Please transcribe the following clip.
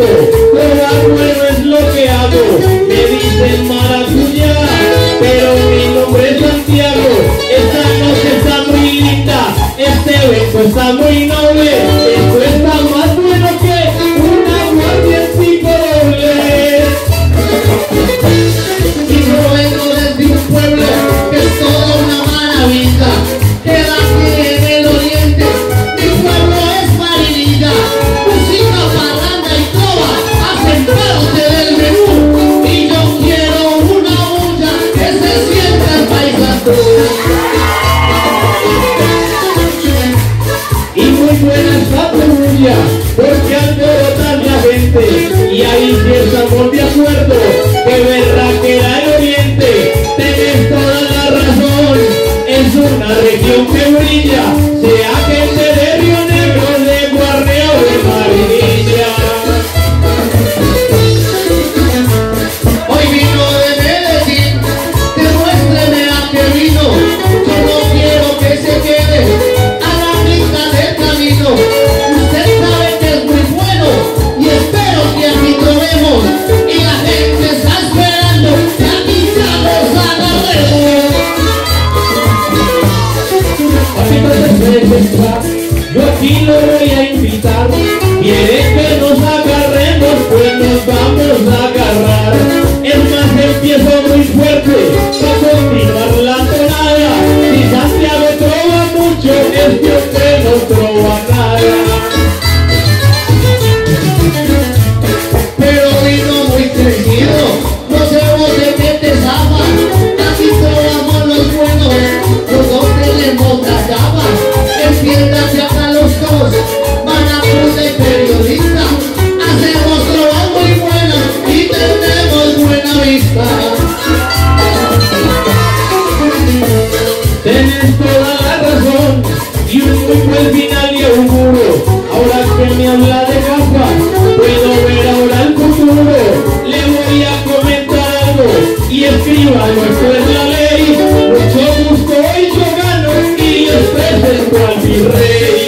grito, pero algo es lo que hago. Me dicen maracuyá, pero mi nombre es Santiago. Esta noche está muy linda, este beso está muy noble, esto está más bueno que una guardia en pico doble. Y yo vengo desde un pueblo que es toda una maravilla, queda aquí en el oriente, mi pueblo es Marinilla. Música, parranda y trova, hacen parte del menú, y yo quiero una olla que se sienta el paisazo. Y muy buena esta pelulla, porque alborotan la gente, y ahí empieza por de acuerdo, que berraquera el oriente. Tenés toda la razón, es una región que brilla, sea que se dé Río Negro, de Guarreo, de Marinilla. Hoy vino de Medellín, demuéstreme a que vino, yo no quiero que se quede a la mitad del camino. Usted sabe que es muy bueno y espero que aquí tomemos, y la gente está esperando que aquí ya los agarremos. Yo aquí lo voy a invitar, quiere que nos agarremos, pues nos vamos a agarrar. Es más, empiezo muy fuerte, para continuar la tonada. Si Santiago trova mucho, es que usted no trova nada. Pero vino muy crecido, no sabemos de qué te zapa. Casi probamos los buenos, los dos tenemos la capa. Entiéndase acá los dos, maracuyá y periodista, hacemos trovas muy buenas y tenemos buena vista. Tenés toda la razón, y un grupo al final y un muro. Ahora que me habla de capa, puedo ver ahora el futuro. Le voy a comentar algo, y escriba, esto es la ley. Mucho gusto, hoy yo gano, y yo presento a mi rey.